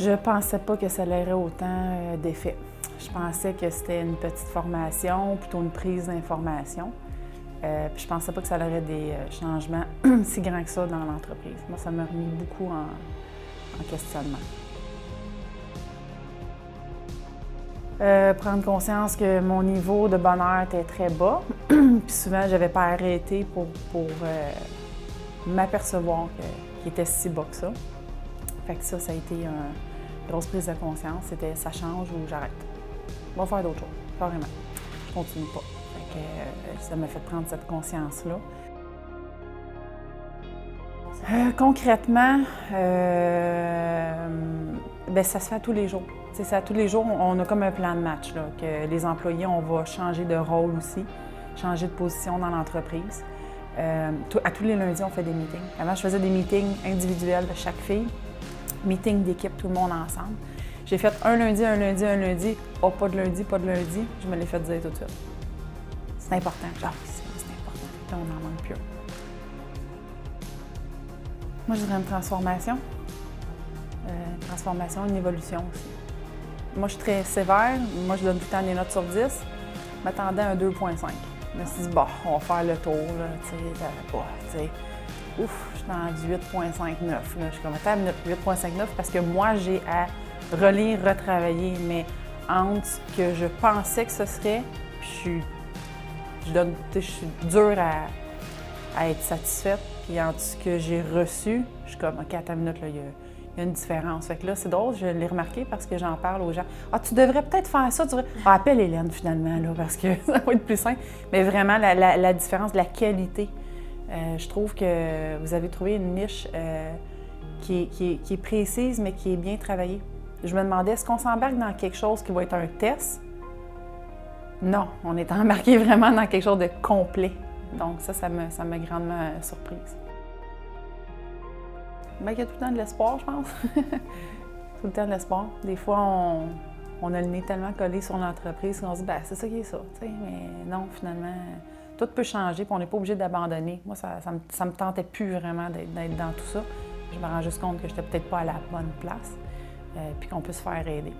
Je ne pensais pas que ça aurait autant d'effet. Je pensais que c'était une petite formation, plutôt une prise d'information. Puis je ne pensais pas que ça aurait des changements si grands que ça dans l'entreprise. Moi, ça m'a remis beaucoup en questionnement. Prendre conscience que mon niveau de bonheur était très bas. Puis souvent, je n'avais pas arrêté pour m'apercevoir qu'il était si bas que ça. Fait que ça a été une grosse prise de conscience. C'était ça change ou j'arrête. On va faire d'autres choses, carrément. Je continue pas. Fait que, ça m'a fait prendre cette conscience-là. Concrètement, ben, ça se fait tous les jours. C'est ça, tous les jours, on a comme un plan de match, là, que les employés, on va changer de rôle aussi, changer de position dans l'entreprise. À tous les lundis, on fait des meetings. Avant, je faisais des meetings individuels de chaque fille. Meeting d'équipe, tout le monde ensemble. J'ai fait un lundi, un lundi, un lundi. Oh, pas de lundi, pas de lundi. Je me l'ai fait dire tout de suite. C'est important. Ah, c'est important. Là, on n'en manque plus. Moi, je dirais une transformation. Transformation, une évolution aussi. Moi, je suis très sévère. Moi, je donne tout le temps des notes sur 10. Je m'attendais à un 2,5. Je me suis dit, bon, on va faire le tour, là, tu sais. Ouf, je suis dans 8,59. Je suis comme à 8,59 parce que moi, j'ai à relire, retravailler. Mais entre ce que je pensais que ce serait, puis je suis dure à être satisfaite. Puis entre ce que j'ai reçu, je suis comme, OK, à 8,59, là, il y a une différence. Fait que là, c'est drôle, je l'ai remarqué parce que j'en parle aux gens. Ah, tu devrais peut-être faire ça. Ah, appelle Hélène, finalement, là, parce que ça va être plus simple. Mais vraiment, la différence de la qualité. Je trouve que vous avez trouvé une niche qui est précise, mais qui est bien travaillée. Je me demandais, est-ce qu'on s'embarque dans quelque chose qui va être un test? Non, on est embarqué vraiment dans quelque chose de complet. Donc ça m'a grandement surprise. Bien, il y a tout le temps de l'espoir, je pense. Tout le temps de l'espoir. Des fois, on a le nez tellement collé sur l'entreprise qu'on se dit, ben c'est ça qui est ça. T'sais, mais non, finalement, tout peut changer, puis on n'est pas obligé d'abandonner. Moi, ça me tentait plus vraiment d'être dans tout ça. Je me rends juste compte que j'étais peut-être pas à la bonne place, puis qu'on peut se faire aider.